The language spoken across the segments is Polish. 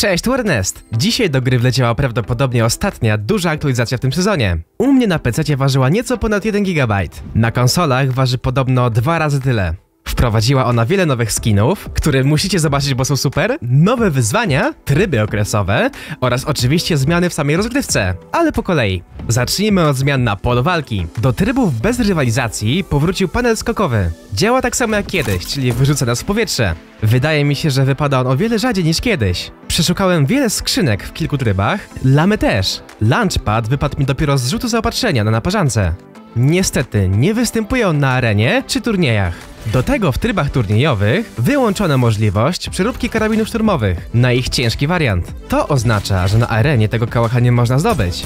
Cześć, tu Ernest! Dzisiaj do gry wleciała prawdopodobnie ostatnia duża aktualizacja w tym sezonie. U mnie na PC ważyła nieco ponad 1 GB. Na konsolach waży podobno 2 razy tyle. Wprowadziła ona wiele nowych skinów, które musicie zobaczyć, bo są super, nowe wyzwania, tryby okresowe oraz oczywiście zmiany w samej rozgrywce, ale po kolei. Zacznijmy od zmian na polu walki. Do trybów bez rywalizacji powrócił panel skokowy. Działa tak samo jak kiedyś, czyli wyrzuca nas w powietrze. Wydaje mi się, że wypada on o wiele rzadziej niż kiedyś. Przeszukałem wiele skrzynek w kilku trybach, lamy też. Launchpad wypadł mi dopiero z rzutu zaopatrzenia na naparzance. Niestety nie występuje on na arenie czy turniejach. Do tego w trybach turniejowych wyłączono możliwość przeróbki karabinów szturmowych na ich ciężki wariant. To oznacza, że na arenie tego kałacha nie można zdobyć.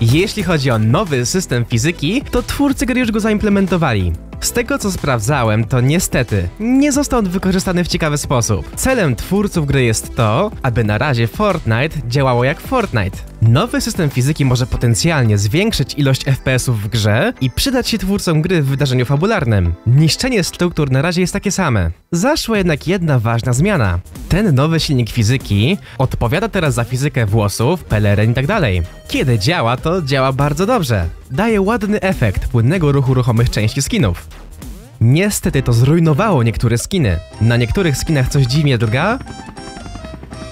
Jeśli chodzi o nowy system fizyki, to twórcy gry już go zaimplementowali. Z tego co sprawdzałem, to niestety nie został on wykorzystany w ciekawy sposób. Celem twórców gry jest to, aby na razie Fortnite działało jak Fortnite. Nowy system fizyki może potencjalnie zwiększyć ilość FPS-ów w grze i przydać się twórcom gry w wydarzeniu fabularnym. Niszczenie struktur na razie jest takie same. Zaszła jednak jedna ważna zmiana. Ten nowy silnik fizyki odpowiada teraz za fizykę włosów, peleryn i tak dalej. Kiedy działa, to działa bardzo dobrze. Daje ładny efekt płynnego ruchu ruchomych części skinów. Niestety to zrujnowało niektóre skiny. Na niektórych skinach coś dziwnie drga,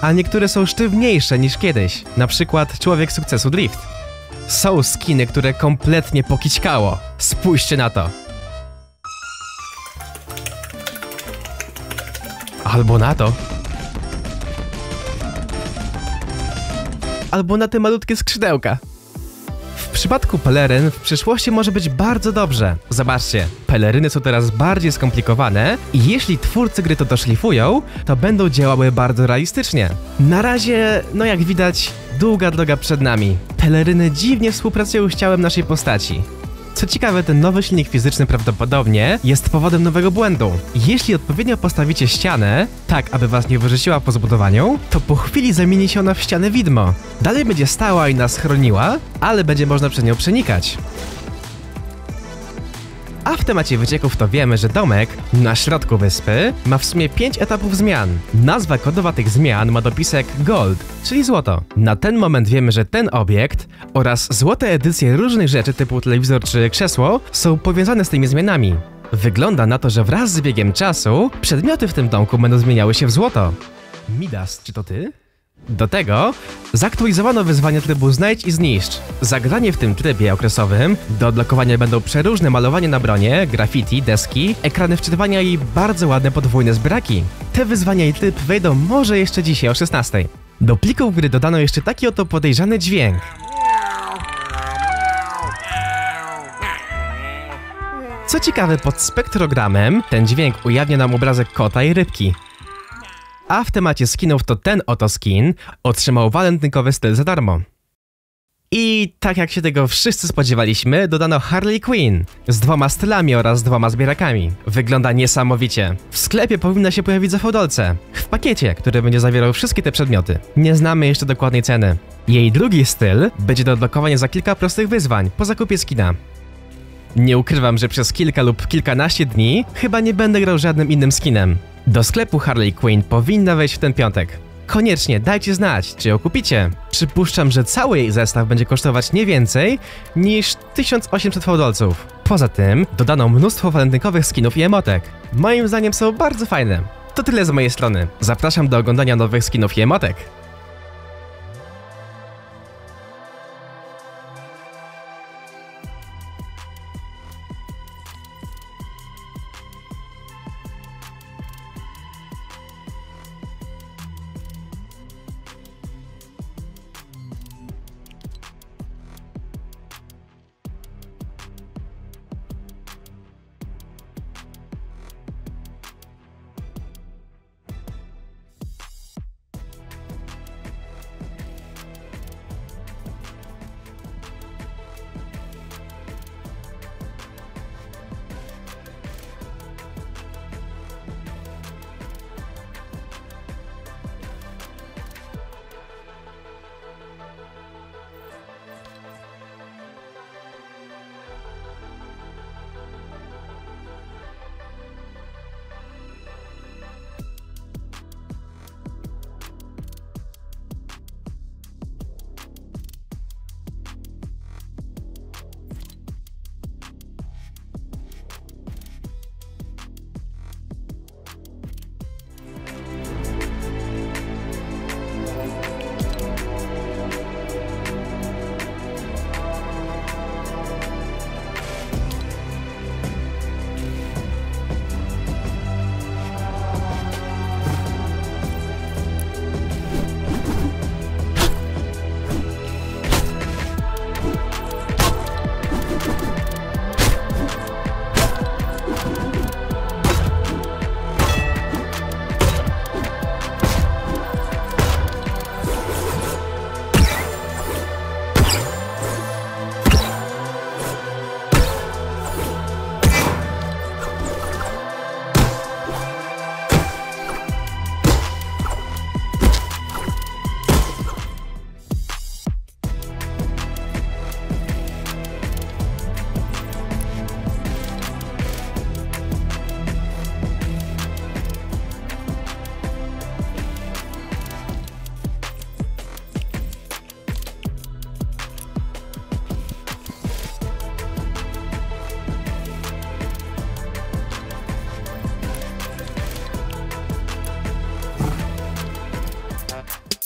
a niektóre są sztywniejsze niż kiedyś. Na przykład Człowiek Sukcesu Drift. Są skiny, które kompletnie pokićkało. Spójrzcie na to. Albo na to. Albo na te malutkie skrzydełka. W przypadku peleryn w przyszłości może być bardzo dobrze. Zobaczcie, peleryny są teraz bardziej skomplikowane i jeśli twórcy gry to doszlifują, to będą działały bardzo realistycznie. Na razie, no jak widać, długa droga przed nami. Peleryny dziwnie współpracują z ciałem naszej postaci. Co ciekawe, ten nowy silnik fizyczny prawdopodobnie jest powodem nowego błędu. Jeśli odpowiednio postawicie ścianę, tak aby was nie wyrzuciła po zbudowaniu, to po chwili zamieni się ona w ścianę widmo. Dalej będzie stała i nas chroniła, ale będzie można przez nią przenikać. A w temacie wycieków to wiemy, że domek na środku wyspy ma w sumie 5 etapów zmian. Nazwa kodowa tych zmian ma dopisek Gold, czyli złoto. Na ten moment wiemy, że ten obiekt oraz złote edycje różnych rzeczy typu telewizor czy krzesło są powiązane z tymi zmianami. Wygląda na to, że wraz z biegiem czasu przedmioty w tym domku będą zmieniały się w złoto. Midas, czy to ty? Do tego zaktualizowano wyzwanie trybu Znajdź i Zniszcz. Zagranie w tym trybie okresowym do odblokowania będą przeróżne malowanie na bronie, graffiti, deski, ekrany wczytywania i bardzo ładne podwójne zbraki. Te wyzwania i tryb wejdą może jeszcze dzisiaj o 16:00. Do plików gry dodano jeszcze taki oto podejrzany dźwięk. Co ciekawe, pod spektrogramem ten dźwięk ujawnia nam obrazek kota i rybki. A w temacie skinów to ten oto skin otrzymał walentynkowy styl za darmo. I tak jak się tego wszyscy spodziewaliśmy, dodano Harley Quinn z 2 stylami oraz 2 zbierakami. Wygląda niesamowicie. W sklepie powinna się pojawić za fałdolce, w pakiecie, który będzie zawierał wszystkie te przedmioty. Nie znamy jeszcze dokładnej ceny. Jej drugi styl będzie do odblokowania za kilka prostych wyzwań po zakupie skina. Nie ukrywam, że przez kilka lub kilkanaście dni chyba nie będę grał żadnym innym skinem. Do sklepu Harley Quinn powinna wejść w ten piątek. Koniecznie dajcie znać, czy ją kupicie. Przypuszczam, że cały jej zestaw będzie kosztować nie więcej niż 1800 fałdolców. Poza tym dodano mnóstwo walentynkowych skinów i emotek. Moim zdaniem są bardzo fajne. To tyle z mojej strony. Zapraszam do oglądania nowych skinów i emotek.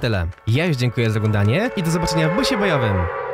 tyle. Ja już dziękuję za oglądanie i do zobaczenia w busie bojowym.